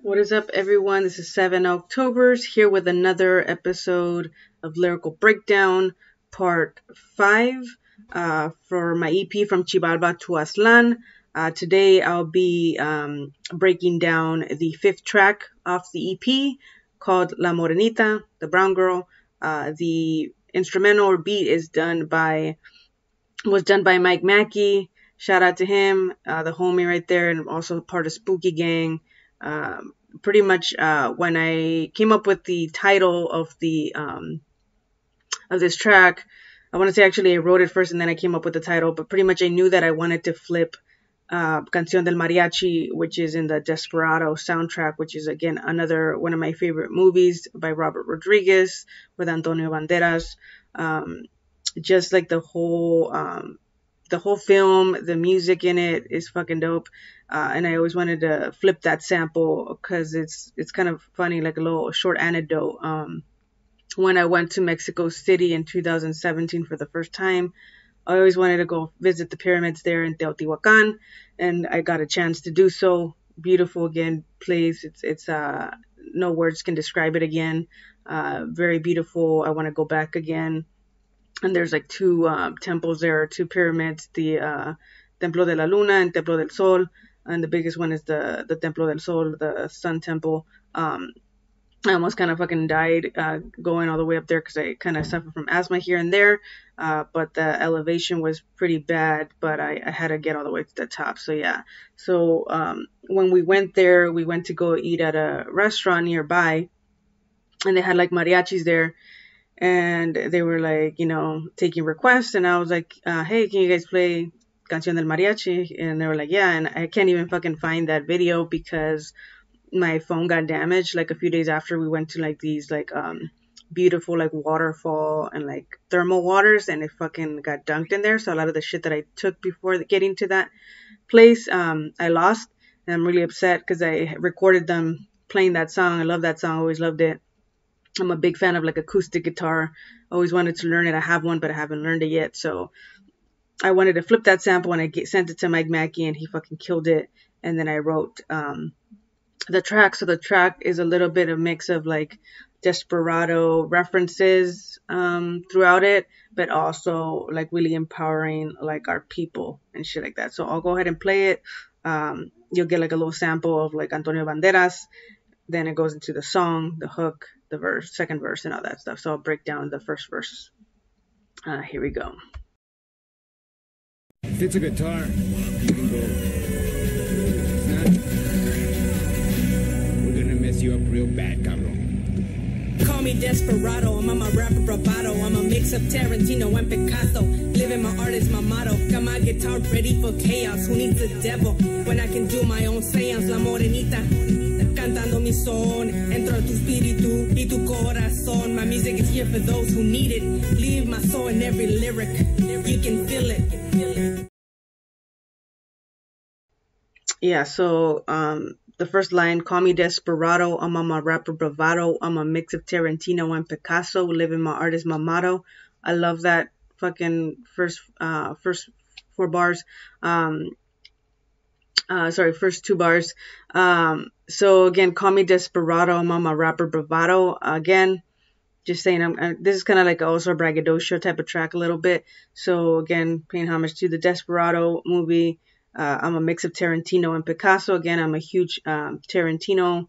What is up, everyone? This is 7 Octobers here with another episode of Lyrical Breakdown Part 5 for my EP From Chibarba to Aslan. Today I'll be breaking down the 5th track off the EP called La Morenita, the brown girl. The instrumental or beat is done by Mike Mackey. Shout out to him, the homie right there, and also part of Spooky Gang. Pretty much when I came up with the title of the of this track, I want to say actually I wrote it first and then I came up with the title, but pretty much I knew that I wanted to flip Canción del Mariachi, which is in the Desperado soundtrack, which is again another one of my favorite movies by Robert Rodriguez with Antonio Banderas. Just like the whole film, the music in it is fucking dope, and I always wanted to flip that sample because it's kind of funny, like a little short anecdote. When I went to Mexico City in 2017 for the first time, I always wanted to go visit the pyramids there in Teotihuacan, and I got a chance to do so. Beautiful again place. It's no words can describe it again. Very beautiful. I want to go back again. And there's like two temples there, two pyramids, the Templo de la Luna and Templo del Sol. And the biggest one is the Templo del Sol, the sun temple. I almost kind of fucking died going all the way up there because I kind of suffer from asthma here and there. But the elevation was pretty bad, but I had to get all the way to the top. So, yeah. So when we went there, we went to go eat at a restaurant nearby. And they had like mariachis there. And they were like, you know, taking requests. And I was like, hey, can you guys play Canción del Mariachi? And they were like, yeah. And I can't even fucking find that video because my phone got damaged like a few days after we went to like these like beautiful like waterfall and like thermal waters. And it fucking got dunked in there. So a lot of the shit that I took before getting to that place, I lost. And I'm really upset because I recorded them playing that song. I love that song. I always loved it. I'm a big fan of like acoustic guitar. I always wanted to learn it. I have one, but I haven't learned it yet. So I wanted to flip that sample, and I sent it to Mike Mackey, and he fucking killed it. And then I wrote the track. So the track is a little bit of mix of like Desperado references throughout it, but also like really empowering like our people and shit like that. So I'll go ahead and play it. You'll get like a little sample of like Antonio Banderas. Then it goes into the song, the hook, the verse, second verse, and all that stuff. So I'll break down the first verse. Here we go. If it's a guitar, you can go. If not, we're gonna mess you up real bad, cabrón. Call me Desperado, I'm a rapper bravado. I'm a mix of Tarantino and Picasso. Living my art is my motto. Got my guitar ready for chaos. Who needs the devil when I can do my own seance? La Morenita. Cantando mi son, entro tu espíritu y tu corazón. My music is here for those who need it. Leave my soul in every lyric. You can feel it. Yeah, so the first line, call me Desperado, I'm a rapper bravado, I'm a mix of Tarantino and Picasso, living my art is my motto. I love that fucking first four bars. Sorry, first two bars. So again, call me Desperado, I'm a rapper bravado. Again, just saying, this is kind of like also a braggadocio type of track a little bit. So again, paying homage to the Desperado movie. I'm a mix of Tarantino and Picasso. Again, I'm a huge Tarantino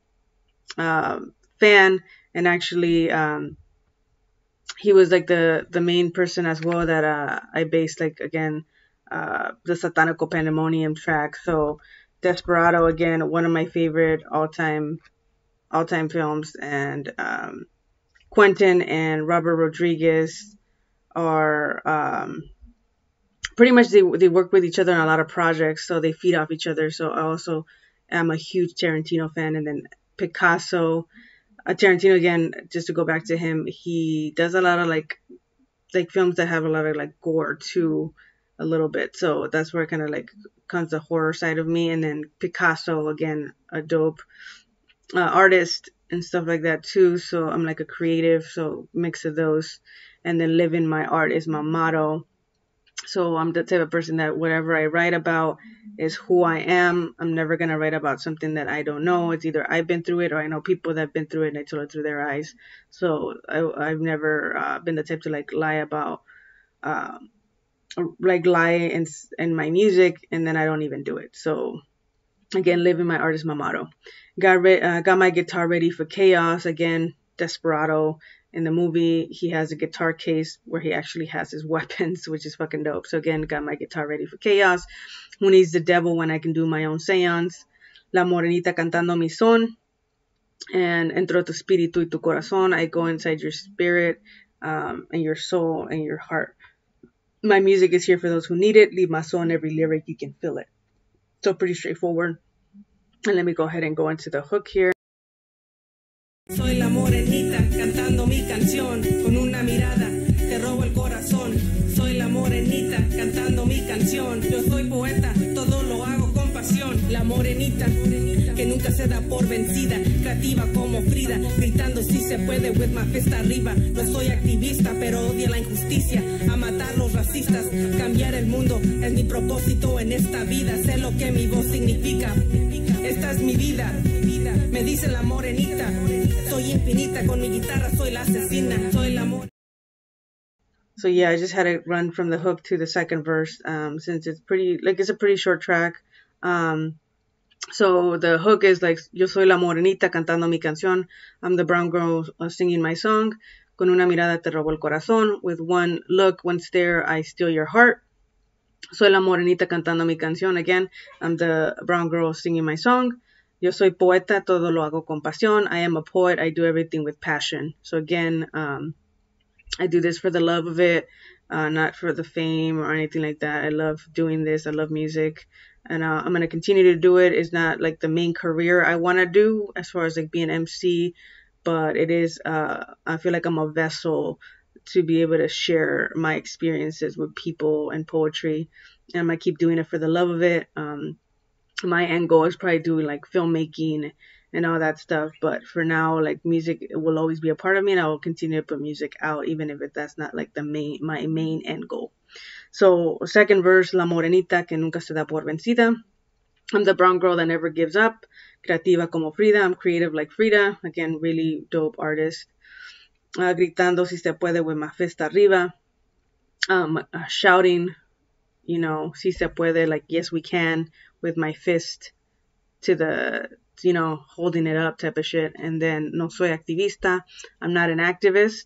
fan, and actually he was like the main person as well that I based like again the Satanico Pandemonium track. So Desperado, again, one of my favorite all-time films, and Quentin and Robert Rodriguez are pretty much they work with each other on a lot of projects, so they feed off each other. So I also am a huge Tarantino fan, and then Picasso, Tarantino again. Just to go back to him, he does a lot of like films that have a lot of like gore too. A little bit, so that's where kind of like comes the horror side of me. And then Picasso, again, a dope artist and stuff like that too. So I'm like a creative, so mix of those. And then living my art is my motto. So I'm the type of person that whatever I write about is who I am. I'm never going to write about something that I don't know. It's either I've been through it or I know people that have been through it and I told it through their eyes. So I've never been the type to like lie about, like lie in my music, and then I don't even do it. So again, living my art is my motto. Got my guitar ready for chaos. Again, Desperado. In the movie, he has a guitar case where he actually has his weapons, which is fucking dope. So again, got my guitar ready for chaos. Who needs the devil when I can do my own seance? La Morenita cantando mi son. And entro tu espíritu y tu corazón. I go inside your spirit and your soul and your heart. My music is here for those who need it. Leave my soul in every lyric. You can feel it. So pretty straightforward. And let me go ahead and go into the hook here. Soy la morenita cantando mi canción, con una mirada te robo el corazón. Soy la morenita cantando mi canción, yo soy poeta, todo lo hago con pasión. La morenita, que nunca se da por vencida, creativa como Frida, gritando si se puede with my fist arriba. No soy activista pero odio la injusticia, a matar los racistas, cambiar el mundo es mi propósito en esta vida. Sé lo que mi voz significa, esta es mi vida. Me dice la morenita, soy infinita, con mi guitarra soy la asesina, soy la morenita. So yeah, I just had to run from the hook to the second verse, since it's pretty, like it's a pretty short track. So the hook is like, yo soy la morenita cantando mi canción, I'm the brown girl singing my song, con una mirada te robo el corazón, with one look, one stare, I steal your heart. Soy la morenita cantando mi canción, again, I'm the brown girl singing my song. Yo soy poeta, todo lo hago con pasión. I am a poet, I do everything with passion. So again, I do this for the love of it, not for the fame or anything like that. I love doing this, I love music, and I'm going to continue to do it. It's not like the main career I want to do as far as like being MC, but it is, I feel like I'm a vessel to be able to share my experiences with people and poetry. And I'm going to keep doing it for the love of it. My end goal is probably doing like filmmaking and all that stuff, but for now, like music will always be a part of me, and I will continue to put music out even if that's not like my main end goal. So second verse, la morenita que nunca se da por vencida, I'm the brown girl that never gives up, creativa como Frida, I'm creative like Frida, again, really dope artist. Gritando si se puede with my fist arriba, shouting, you know, si se puede, like yes we can, with my fist to the, you know, holding it up type of shit. And then, no soy activista, I'm not an activist,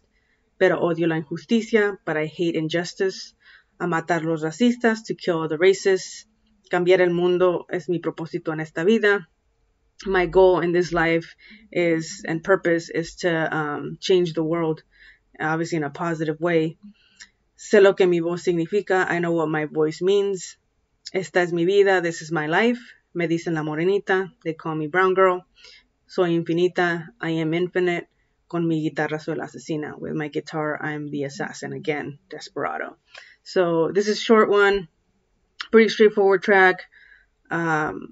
pero odio la injusticia, but I hate injustice, a matar los racistas, to kill the racists, cambiar el mundo es mi propósito en esta vida, my goal in this life is, and purpose is to change the world, obviously in a positive way. Sé lo que mi voz significa, I know what my voice means. Esta es mi vida, this is my life. Me dicen la morenita, they call me brown girl. Soy infinita, I am infinite. Con mi guitarra soy la asesina. With my guitar, I am the assassin. Again, Desperado. So this is a short one, pretty straightforward track. This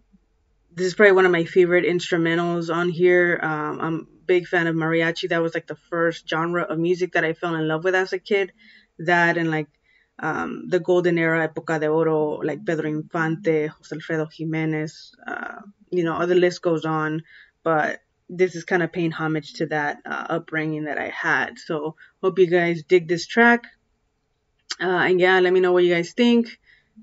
is probably one of my favorite instrumentals on here. I'm a big fan of mariachi. That was like the first genre of music that I fell in love with as a kid. That and like the golden era, Época de Oro, like Pedro Infante, José Alfredo Jiménez, you know, the list goes on, but this is kind of paying homage to that upbringing that I had. So hope you guys dig this track, and yeah, let me know what you guys think,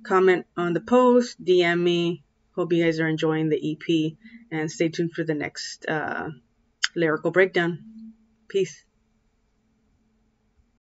comment on the post, DM me, hope you guys are enjoying the EP, and stay tuned for the next lyrical breakdown. Peace.